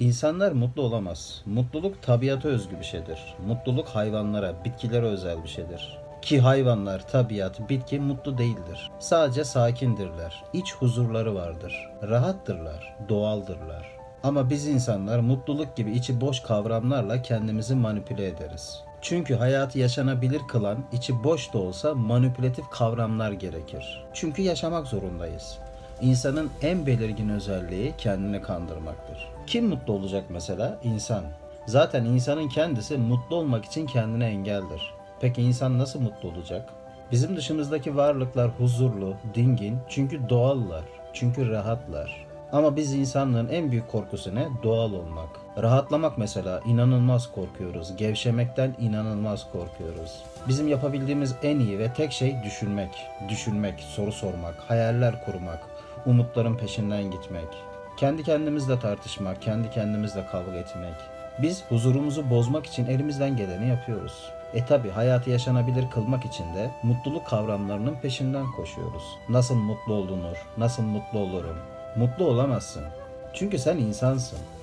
İnsanlar mutlu olamaz. Mutluluk tabiata özgü bir şeydir. Mutluluk hayvanlara, bitkilere özel bir şeydir. Ki hayvanlar, tabiat, bitki mutlu değildir. Sadece sakindirler, iç huzurları vardır. Rahattırlar, doğaldırlar. Ama biz insanlar mutluluk gibi içi boş kavramlarla kendimizi manipüle ederiz. Çünkü hayatı yaşanabilir kılan, içi boş da olsa manipülatif kavramlar gerekir. Çünkü yaşamak zorundayız. İnsanın en belirgin özelliği kendini kandırmaktır. Kim mutlu olacak mesela? İnsan. Zaten insanın kendisi mutlu olmak için kendine engeldir. Peki insan nasıl mutlu olacak? Bizim dışımızdaki varlıklar huzurlu, dingin, çünkü doğallar, çünkü rahatlar. Ama biz insanların en büyük korkusu ne? Doğal olmak. Rahatlamak mesela inanılmaz korkuyoruz. Gevşemekten inanılmaz korkuyoruz. Bizim yapabildiğimiz en iyi ve tek şey düşünmek. Düşünmek, soru sormak, hayaller kurmak, umutların peşinden gitmek. Kendi kendimizle tartışmak, kendi kendimizle kavga etmek. Biz huzurumuzu bozmak için elimizden geleni yapıyoruz. Tabi hayatı yaşanabilir kılmak için de mutluluk kavramlarının peşinden koşuyoruz. Nasıl mutlu olunur, nasıl mutlu olurum? Mutlu olamazsın. Çünkü sen insansın.